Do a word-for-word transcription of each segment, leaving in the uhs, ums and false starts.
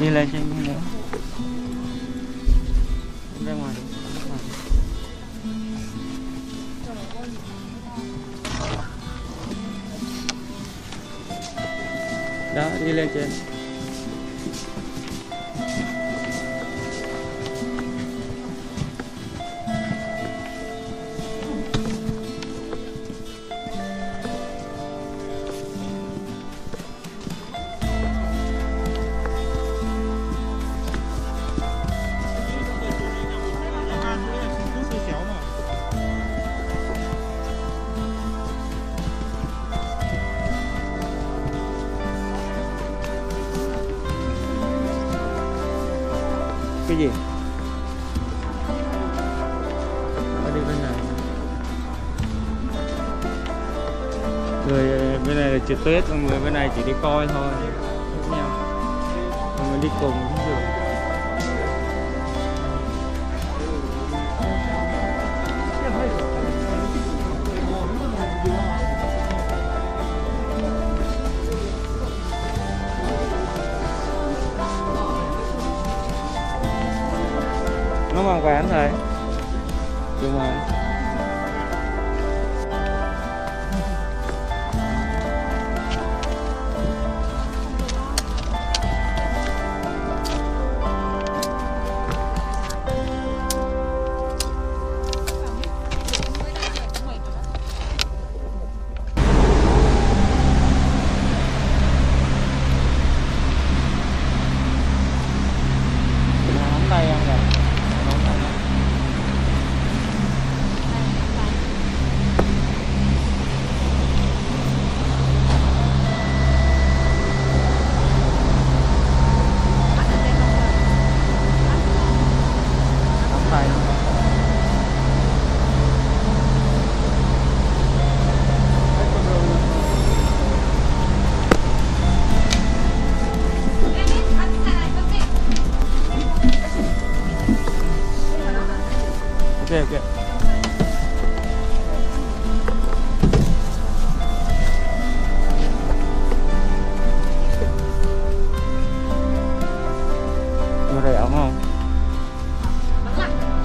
đi lên trên nữa. Ra ngoài. Đó, đi lên trên. Cái gì? Ở đi bên này. Người bên này là trượt tuyết, người bên này chỉ đi coi thôi. Đúng nhau. Người đi cùng cũng được. Nó mang ván thôi. Đúng rồi. Hôm nay em rồi. Okay, okay. Nó rẻ ấm không? Vẫn lạnh.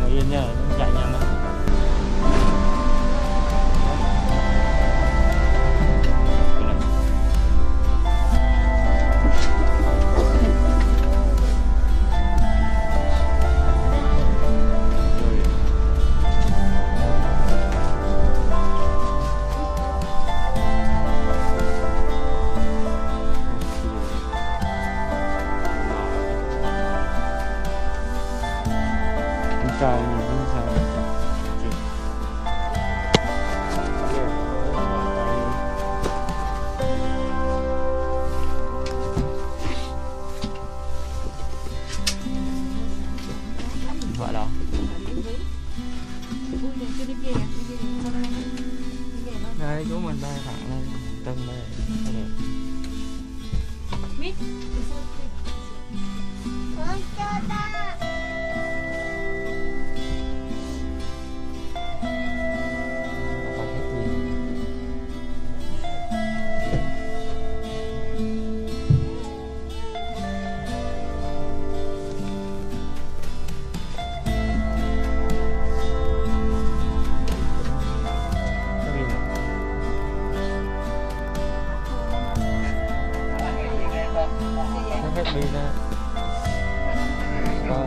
Ngồi yên nha, chạy nhanh lắm. Chào nhìn như sao điện thoại đó đây của mình đây, thẳng lên tầng đây mít đi ra. Đó.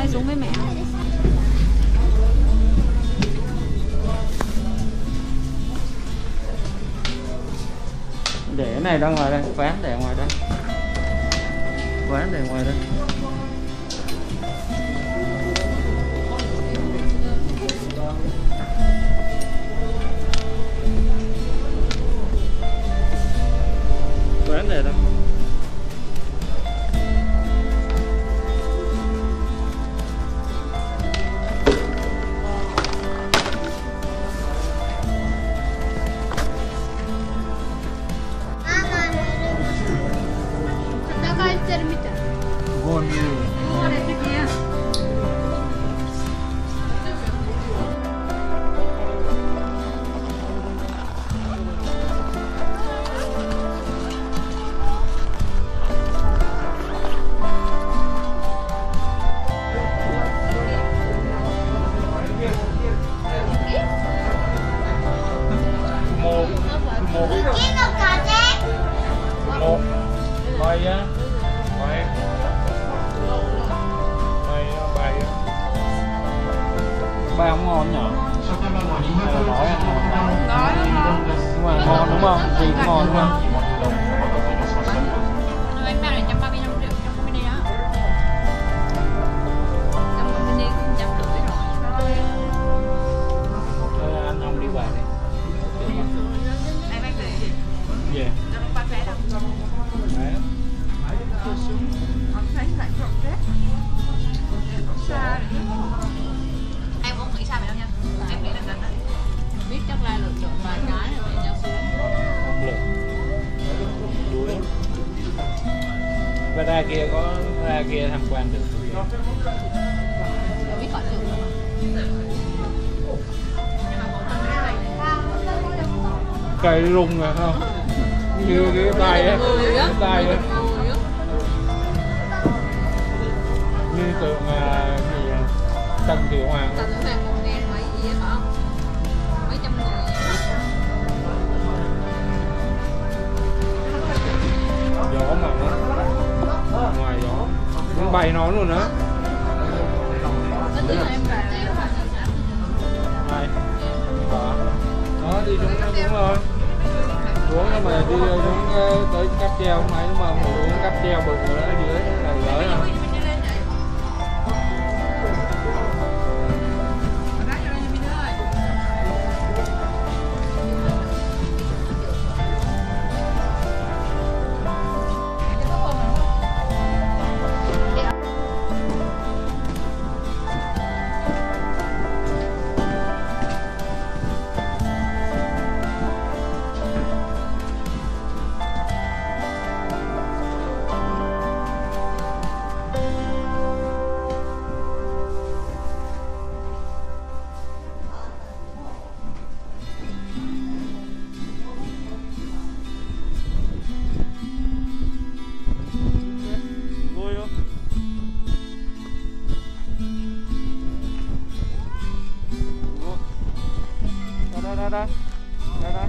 Đây xuống với mẹ. Để cái này ra ngoài đây, ván để ngoài đây. Ván để ngoài đây. Ván để đâu? Ba không ngon nhở? Nói nhưng mà ngon đúng không? Gì cũng ngon đúng không? Bánh bao này một trăm ba mươi lăm triệu, một trăm mini á. một trăm mini cũng một trăm rưỡi rồi. Thôi anh ông đi về đi. Đây bác về. Về. Đâu bác về đâu. Đấy. Ông thấy lại rộng rét. Xa em không nghĩ sao vậy đâu nha, em nghĩ là gần đấy. Biết chắc là lựa chọn vài cái rồi để nhau xuống. Và ra kia có ra kia tham quan được. Biết gọi được không? Cây rung à không? Như cái tay á, cái tay á. Như tượng Tân Thiệu Hoàng. Tân Thiệu Hoàng một ngàn mấy gì vậy phải không? Mấy trăm người vậy? Gió mà ngoài gió cũng bay nó luôn á. Này đó đi xuống đúng rồi. Xuống nhưng mà đi xuống tới cáp treo không phải đúng không? Xuống cáp treo bực rồi đó dưới là lỡ rồi. Đó, đó, đó,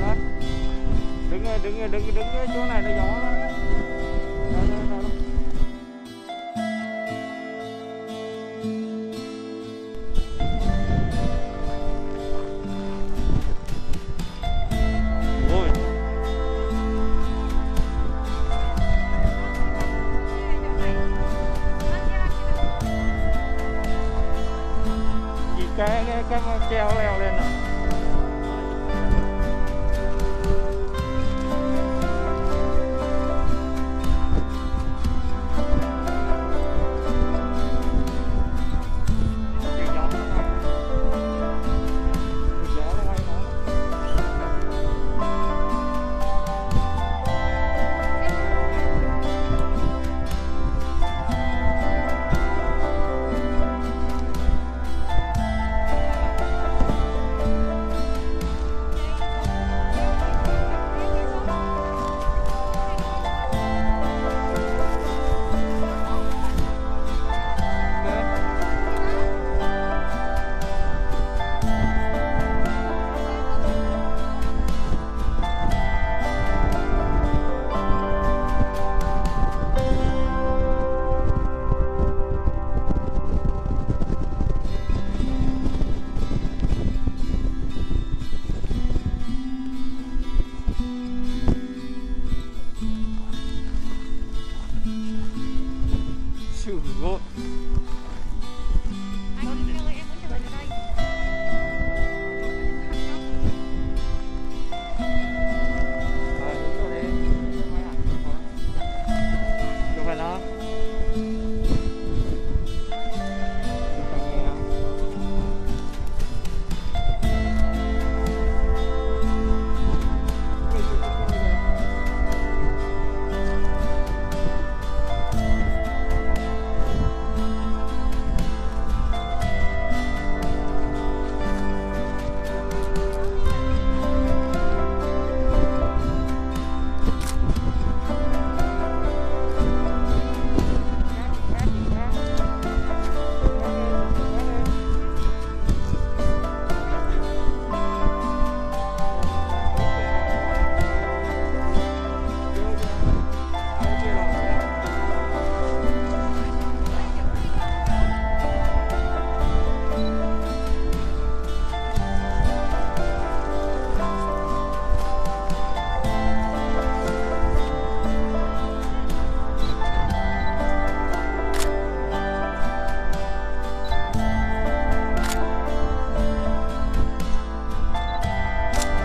đó. Đứng đứng đứng đứng đứng chỗ này nó gió đó. Đó, đó, đó, đó. Cái, cái, cái keo leo lên rồi. Thank you. 치우고